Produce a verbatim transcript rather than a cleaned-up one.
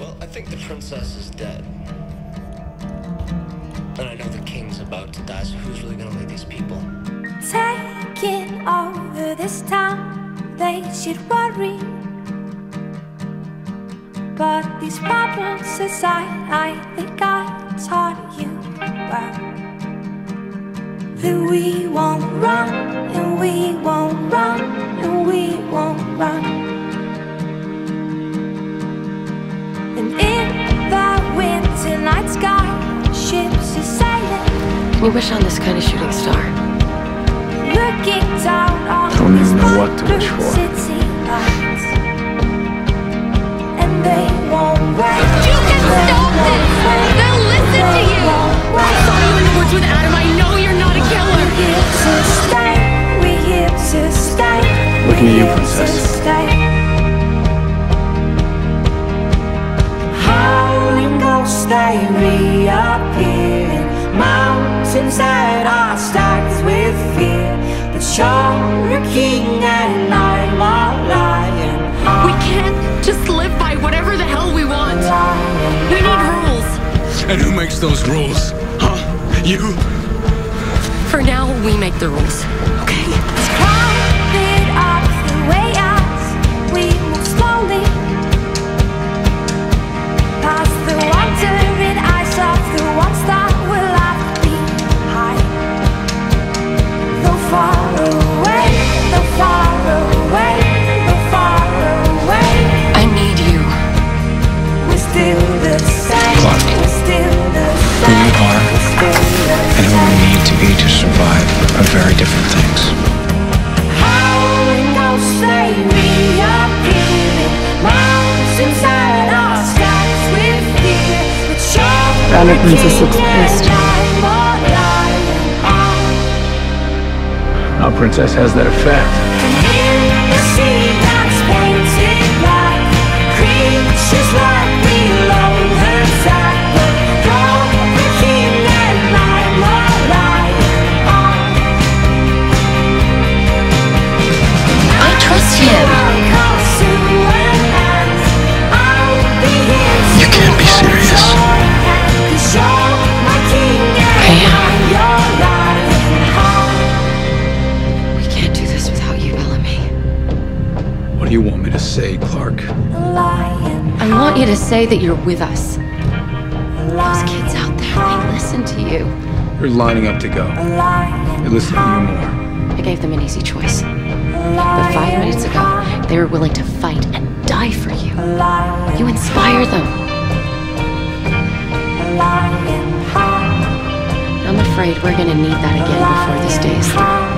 Well, I think the princess is dead. And I know the king's about to die, so who's really gonna lead these people? Taking over this town, they should worry. But these problems aside, I think I taught you well. That we won't run, and we won't run, and we won't run. We wish on this kind of shooting star. Looking down on don't even know what to wish for. And they won't wait. You can stop this! They'll listen to you! I saw you in the woods with Adam. I know you're not a killer. We're here to stay. We're here to stay. Looking at you, princess. Howling ghosts, they reappear. Mountains that are stacked with fear, but you're a king and I'm a lion. We can't just live by whatever the hell we want. We need rules. And who makes those rules? Huh? You? For now, we make the rules. Okay. Crowded up the way out. We move slowly past the wandering eyes of the ones that. Very different things. Howling ghosts, they reappearing. Mountains that are stacked with fear. But you're a king and I'm a lion. Our princess has that effect. And in the sea that's painted black, creatures like me along her side. But you're a king and I'm a lion. You can't be serious. I am. We can't do this without you, Bellamy. What do you want me to say, Clarke? I want you to say that you're with us. Those kids out there, they listen to you. They're lining up to go. They're listening to you more. I gave them an easy choice. But five minutes ago, they were willing to fight and die for you. You inspire them. I'm afraid we're gonna need that again before this day is through.